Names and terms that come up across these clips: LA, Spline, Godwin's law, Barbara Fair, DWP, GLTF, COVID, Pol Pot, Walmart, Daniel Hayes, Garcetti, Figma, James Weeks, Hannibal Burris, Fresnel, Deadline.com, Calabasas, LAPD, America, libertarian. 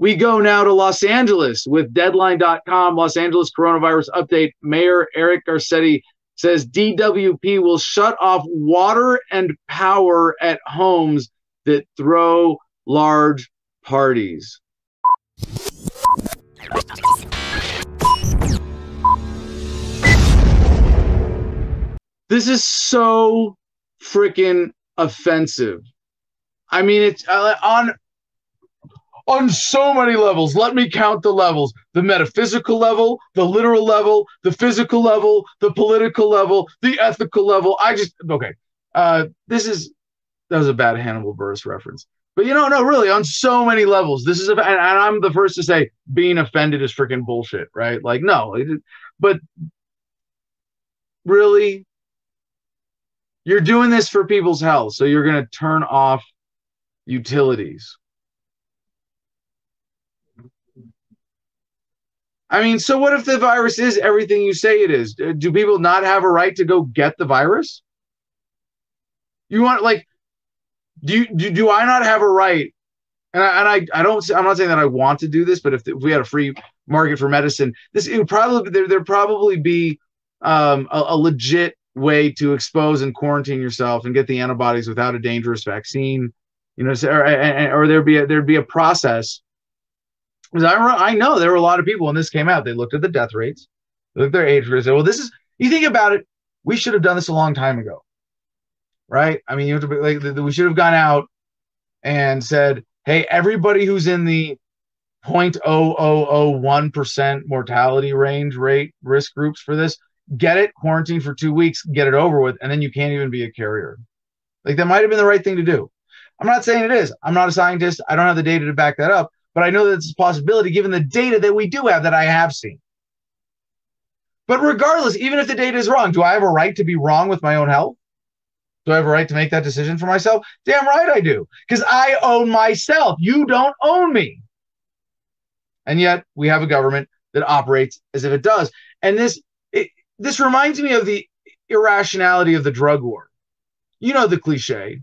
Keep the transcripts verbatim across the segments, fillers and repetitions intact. We go now to Los Angeles with Deadline dot com. Los Angeles coronavirus update. Mayor Eric Garcetti says D W P will shut off water and power at homes that throw large parties. This is so freaking offensive. I mean, it's uh, on... on so many levels. Let me count the levels. The metaphysical level, the literal level, the physical level, the political level, the ethical level. I just, okay. Uh, this is, that was a bad Hannibal Burris reference. But you know, no, really, on so many levels. This is, a, and I'm the first to say being offended is freaking bullshit, right? Like, no. It, but really, you're doing this for people's health. So you're going to turn off utilities. I mean, so what if the virus is everything you say it is? Do people not have a right to go get the virus? You want, like, do you, do, do I not have a right? And I, and I, I don't, I'm not saying that I want to do this, but if, if we had a free market for medicine, this, it would probably, there, there'd probably be um, a, a legit way to expose and quarantine yourself and get the antibodies without a dangerous vaccine, you know, or, or there'd be a, there'd be a process. Because I, I know there were a lot of people when this came out, they looked at the death rates, they looked at their age rates, they said, well, this is, you think about it, we should have done this a long time ago, right? I mean, you have to be, like, we should have gone out and said, hey, everybody who's in the zero point zero zero zero one percent mortality range rate risk groups for this, get it, quarantine for two weeks, get it over with, and then you can't even be a carrier. Like, that might have been the right thing to do. I'm not saying it is. I'm not a scientist. I don't have the data to back that up. But I know that it's a possibility given the data that we do have that I have seen. But regardless, even if the data is wrong, do I have a right to be wrong with my own health? Do I have a right to make that decision for myself? Damn right I do, because I own myself. You don't own me. And yet we have a government that operates as if it does. And this, it, this reminds me of the irrationality of the drug war. You know the cliche.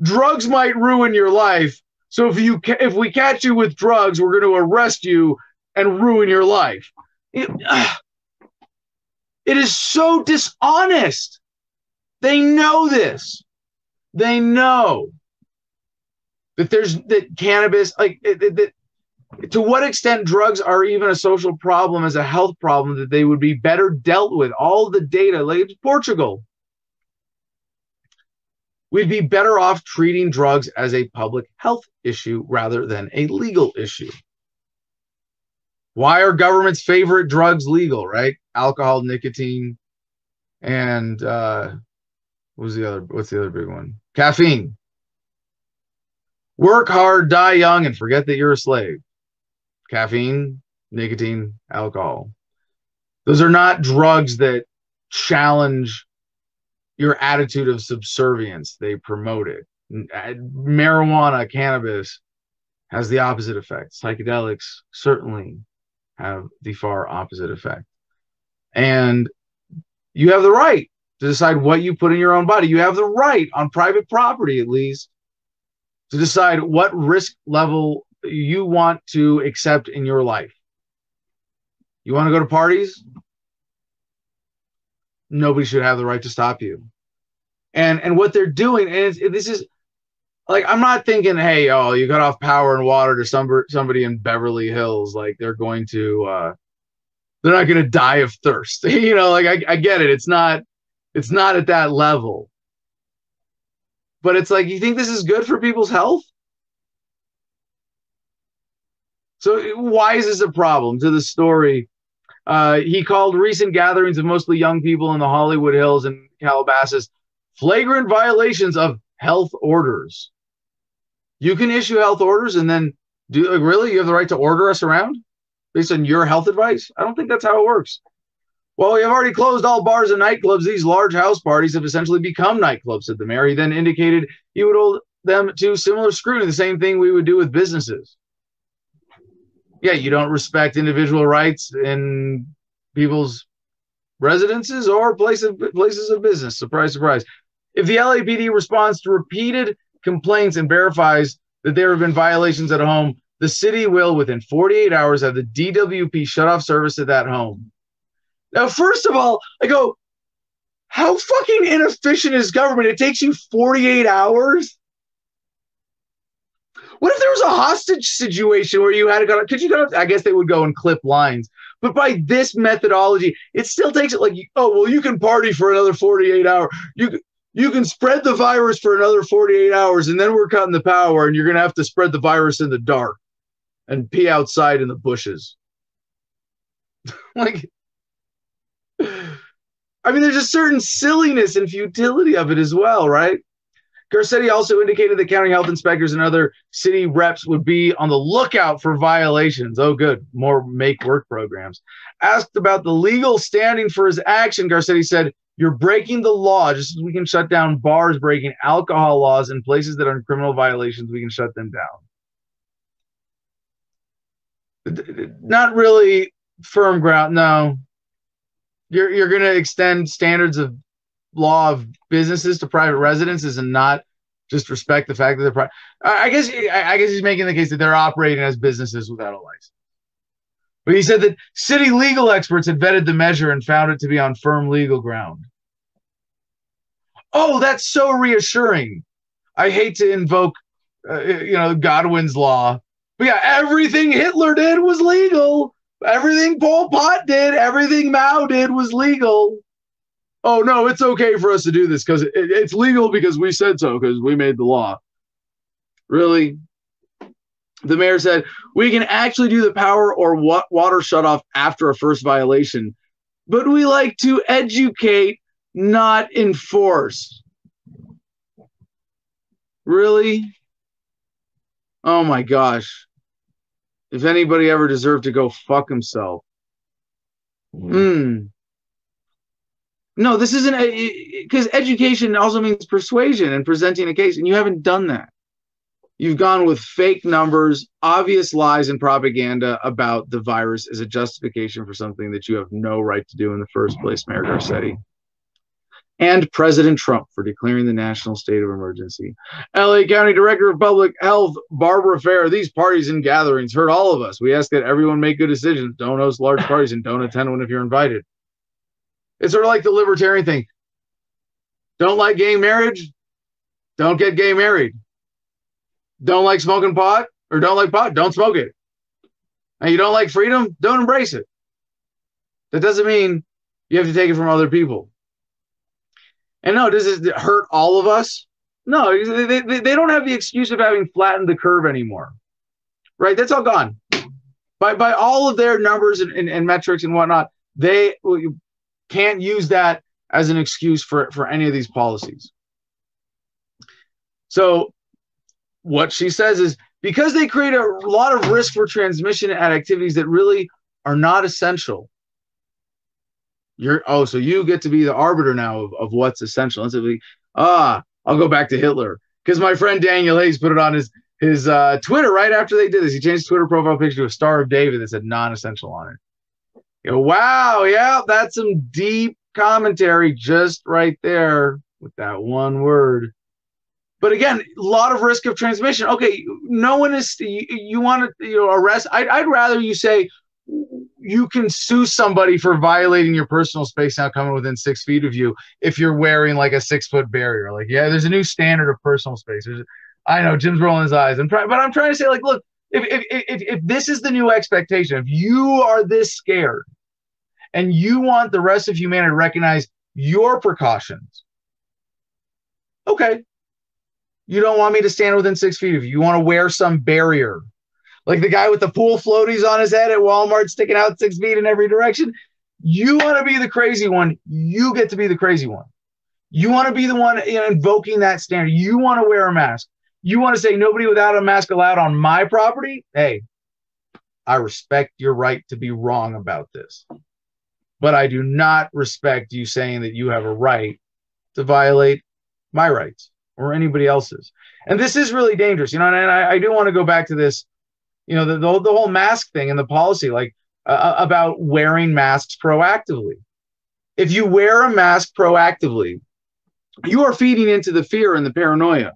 Drugs might ruin your life. So if you if we catch you with drugs, we're going to arrest you and ruin your life. It, uh, it is so dishonest. They know this. They know that there's that cannabis, like it, it, that, to what extent drugs are even a social problem as a health problem that they would be better dealt with. All the data, like Portugal. We'd be better off treating drugs as a public health issue rather than a legal issue. Why are government's favorite drugs legal, right? Alcohol, nicotine, and uh, what was the other? What's the other big one? Caffeine. Work hard, die young, and forget that you're a slave. Caffeine, nicotine, alcohol. Those are not drugs that challenge your attitude of subservience. They promote it. Marijuana, cannabis has the opposite effect. Psychedelics certainly have the far opposite effect. And you have the right to decide what you put in your own body. You have the right on private property, at least, to decide what risk level you want to accept in your life. You want to go to parties? Nobody should have the right to stop you. And and what they're doing, and it's, it, this is, like, I'm not thinking, hey, oh, you cut off power and water to some, somebody in Beverly Hills. Like, they're going to, uh, they're not going to die of thirst. You know, like, I, I get it. It's not, it's not at that level. But it's like, you think this is good for people's health? So why is this a problem? To the story, Uh, he called recent gatherings of mostly young people in the Hollywood Hills and Calabasas flagrant violations of health orders. You can issue health orders and then do, like, really? You have the right to order us around based on your health advice? I don't think that's how it works. Well, we have already closed all bars and nightclubs. These large house parties have essentially become nightclubs, said the mayor. He then indicated he would hold them to similar scrutiny, the same thing we would do with businesses. Yeah, you don't respect individual rights in people's residences or place of, places of business. Surprise, surprise. If the L A P D responds to repeated complaints and verifies that there have been violations at home, The city will, within forty-eight hours, have the D W P shut off service at that home. Now, first of all, I go, how fucking inefficient is government? It takes you forty-eight hours? What if there was a hostage situation where you had to go, could you go, I guess they would go and clip lines. But by this methodology, it still takes it like, oh, well, you can party for another forty-eight hours. You, you can spread the virus for another forty-eight hours, and then we're cutting the power, and you're going to have to spread the virus in the dark and pee outside in the bushes. Like, I mean, there's a certain silliness and futility of it as well, right? Garcetti also indicated that county health inspectors and other city reps would be on the lookout for violations. Oh, good. More make work programs. Asked about the legal standing for his action, Garcetti said, "You're breaking the law. Just as we can shut down bars breaking alcohol laws in places that are in criminal violations, we can shut them down." Not really firm ground, no. You're, you're going to extend standards of law of businesses to private residences and not just respect the fact that they're private. I guess, I guess he's making the case that they're operating as businesses without a license. But he said that city legal experts had vetted the measure and found it to be on firm legal ground. Oh, that's so reassuring. I hate to invoke, uh, you know, Godwin's law. But yeah, everything Hitler did was legal. Everything Pol Pot did, everything Mao did was legal. Oh, no, it's okay for us to do this because it, it's legal because we said so, because we made the law. Really? The mayor said, we can actually do the power or wa water shutoff after a first violation, but we like to educate, not enforce. Really? Oh, my gosh. If anybody ever deserved to go fuck himself. Mm. No, this isn't, because education also means persuasion and presenting a case, and you haven't done that. You've gone with fake numbers, obvious lies, and propaganda about the virus as a justification for something that you have no right to do in the first place, Mayor Garcetti. And President Trump for declaring the national state of emergency. L A County Director of Public Health, Barbara Fair, these parties and gatherings hurt all of us. We ask that everyone make good decisions, don't host large parties, and don't attend one if you're invited. It's sort of like the libertarian thing. Don't like gay marriage? Don't get gay married. Don't like smoking pot? Or don't like pot? Don't smoke it. And you don't like freedom? Don't embrace it. That doesn't mean you have to take it from other people. And no, does it hurt all of us? No, they, they, they don't have the excuse of having flattened the curve anymore. Right? That's all gone. By, by all of their numbers and, and, and metrics and whatnot, they can't use that as an excuse for, for any of these policies. So what she says is, because they create a lot of risk for transmission at activities that really are not essential, You're, oh, so you get to be the arbiter now of, of what's essential. And so like, ah, I'll go back to Hitler. Because my friend Daniel Hayes put it on his, his uh, Twitter right after they did this. He changed his Twitter profile picture to a Star of David that said non-essential on it. You know, wow, yeah, that's some deep commentary just right there with that one word. But again, a lot of risk of transmission. Okay, no one is, you, you want to you know, arrest. I'd, I'd rather you say, you can sue somebody for violating your personal space now coming within six feet of you if you're wearing like a six-foot barrier. Like, yeah, there's a new standard of personal space. There's, I know, Jim's rolling his eyes. I'm trying, but I'm trying to say, like, look, if, if, if, if this is the new expectation, if you are this scared and you want the rest of humanity to recognize your precautions, okay, you don't want me to stand within six feet of you. You want to wear some barrier. Like the guy with the pool floaties on his head at Walmart sticking out six feet in every direction. You want to be the crazy one. You get to be the crazy one. You want to be the one invoking that standard. You want to wear a mask. You want to say nobody without a mask allowed on my property. Hey, I respect your right to be wrong about this. But I do not respect you saying that you have a right to violate my rights or anybody else's. And this is really dangerous. You know, and I, I do want to go back to this. You know, the, the, the whole mask thing and the policy, like uh, about wearing masks proactively. If you wear a mask proactively, you are feeding into the fear and the paranoia.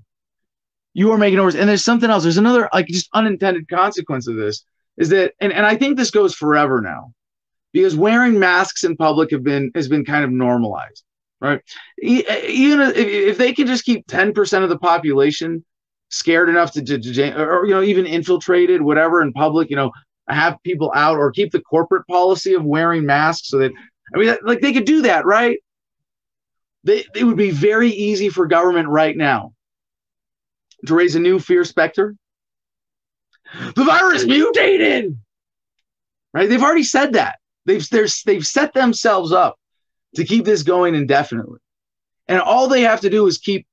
you are making it worse. And there's something else. There's another, like, just unintended consequence of this is that, and, and I think this goes forever now, because wearing masks in public have been, has been kind of normalized, right? Even if, if they can just keep ten percent of the population scared enough to, to, to, or, you know, even infiltrated, whatever, in public, you know, have people out, or keep the corporate policy of wearing masks so that, I mean, like, they could do that, right? They, it would be very easy for government right now to raise a new fear specter. The virus mutated, right? They've already said that. They've they've set themselves up to keep this going indefinitely. And all they have to do is keep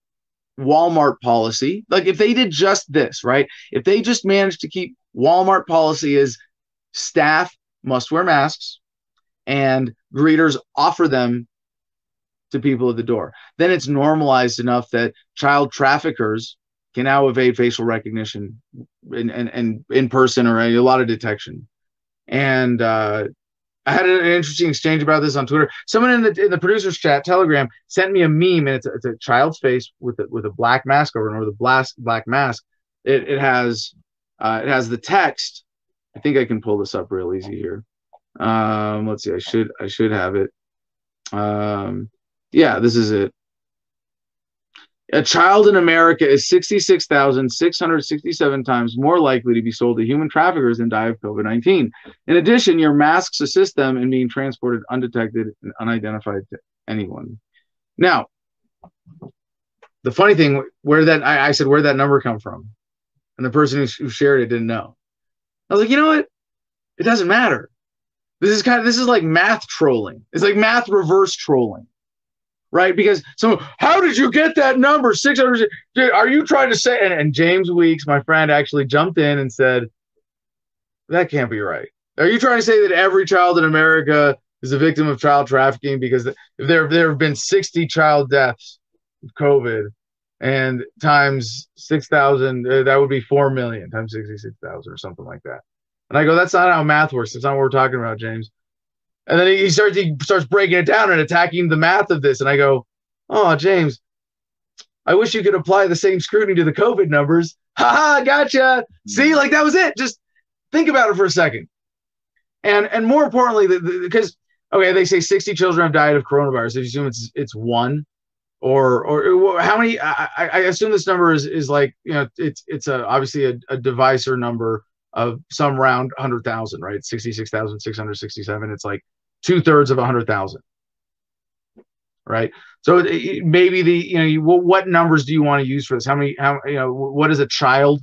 Walmart policy. Like, if they did just this, right? If they just managed to keep Walmart policy is staff must wear masks and greeters offer them to people at the door, then it's normalized enough that child traffickers can now evade facial recognition and in, in, in, in person or a lot of detection. And uh, I had an interesting exchange about this on Twitter. Someone in the in the producer's chat, Telegram, sent me a meme, and it's a, it's a child's face with a, with a black mask over, and over the black, black mask, it, it has uh, it has the text. I think I can pull this up real easy here. Um, let's see. I should I should have it. Um, yeah, this is it. A child in America is sixty-six thousand six hundred sixty-seven times more likely to be sold to human traffickers than die of COVID nineteen. In addition, your masks assist them in being transported undetected and unidentified to anyone. Now, the funny thing, where that I, I said, where did that number come from? And the person who, who shared it didn't know. I was like, you know what? It doesn't matter. This is kind of this is like math trolling. It's like math reverse trolling. Right? Because, so how did you get that number? six hundred, are you trying to say, and, and James Weeks, my friend, actually jumped in and said, that can't be right. Are you trying to say that every child in America is a victim of child trafficking? Because if there, there have been sixty child deaths with COVID, and times six thousand, uh, that would be four million times sixty-six thousand or something like that. And I go, that's not how math works. That's not what we're talking about, James. And then he starts he starts breaking it down and attacking the math of this. And I go, oh, James, I wish you could apply the same scrutiny to the COVID numbers. Ha ha, gotcha. See, like, that was it. Just think about it for a second. And and more importantly, because, okay, they say sixty children have died of coronavirus. If you assume it's it's one, or or how many? I, I assume this number is is like, you know, it's it's a, obviously a, a divisor number of some round one hundred thousand, right? sixty-six thousand six hundred sixty-seven. It's like two thirds of one hundred thousand, right? So maybe the, you know, you, what numbers do you want to use for this? How many, how, you know, what is a child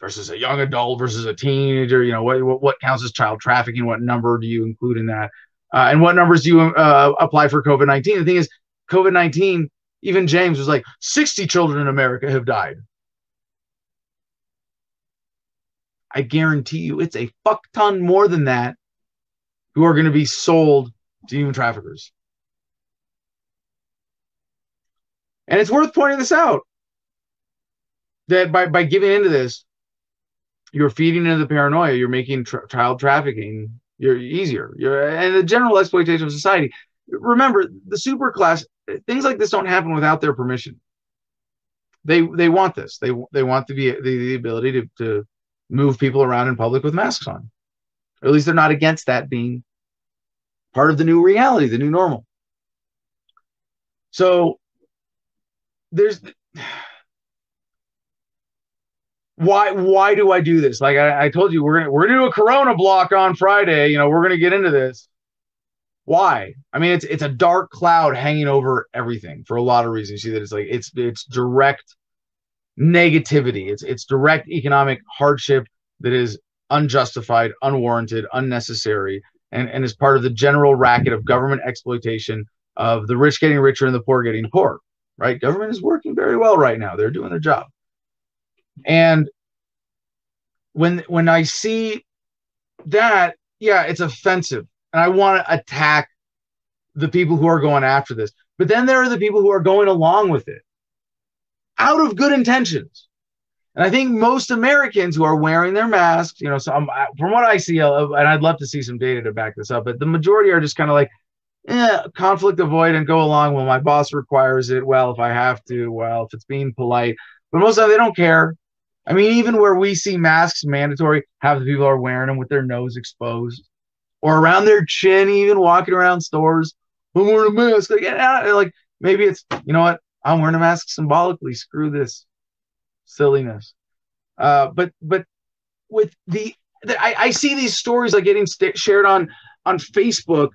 versus a young adult versus a teenager? You know, what what counts as child trafficking? What number do you include in that? Uh, and what numbers do you uh, apply for COVID nineteen? The thing is, COVID nineteen, even James was like, sixty children in America have died. I guarantee you it's a fuck ton more than that who are going to be sold to human traffickers. And it's worth pointing this out, that by, by giving into this, you're feeding into the paranoia. You're making tra child trafficking you're easier. You're, and the general exploitation of society. Remember, the superclass, things like this don't happen without their permission. They they want this. They they want to be the, the ability to, to move people around in public with masks on. Or at least they're not against that being part of the new reality, the new normal. So there's, why why do I do this? Like I, I told you, we're gonna we're gonna do a Corona block on Friday. You know, we're gonna get into this. Why? I mean, it's it's a dark cloud hanging over everything for a lot of reasons. You see that it's like it's it's direct negativity. It's it's direct economic hardship that is unjustified, unwarranted, unnecessary, and, and is part of the general racket of government exploitation of the rich getting richer and the poor getting poor, right? Government is working very well right now. They're doing their job. And when when I see that, yeah, it's offensive. And I want to attack the people who are going after this. But then there are the people who are going along with it out of good intentions. And I think most Americans who are wearing their masks, you know, so I'm, from what I see, and I'd love to see some data to back this up, but the majority are just kind of like, eh, conflict avoid and go along. Well, my boss requires it. Well, if I have to, well, if it's being polite, But most of them, they don't care. I mean, even where we see masks mandatory, half the people are wearing them with their nose exposed or around their chin, even walking around stores. I'm wearing a mask. Like, yeah, like maybe it's, you know what? I'm wearing a mask symbolically. Screw this silliness. Uh, but but with the, the I, I see these stories like getting st shared on on Facebook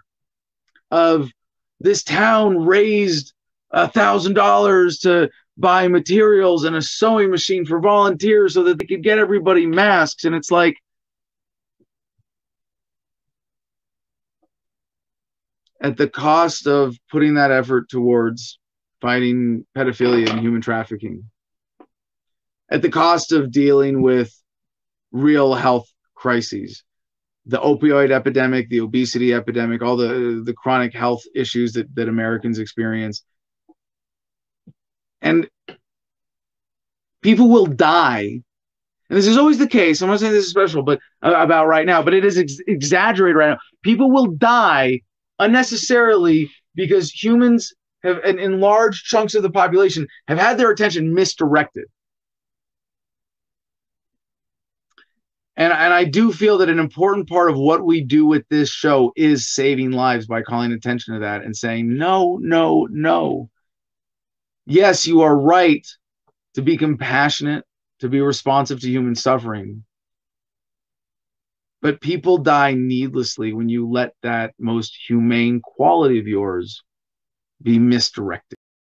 of this town raised a thousand dollars to buy materials and a sewing machine for volunteers so that they could get everybody masks. And it's like, at the cost of putting that effort towards fighting pedophilia and human trafficking, at the cost of dealing with real health crises, the opioid epidemic, the obesity epidemic, all the, the chronic health issues that, that Americans experience. And people will die. And this is always the case. I'm not saying this is special, but uh, about right now, but it is ex exaggerated right now. People will die unnecessarily because humans have, and in large chunks of the population, have had their attention misdirected. And, and I do feel that an important part of what we do with this show is saving lives by calling attention to that and saying, no, no, no. Yes, you are right to be compassionate, to be responsive to human suffering. But people die needlessly when you let that most humane quality of yours be misdirected.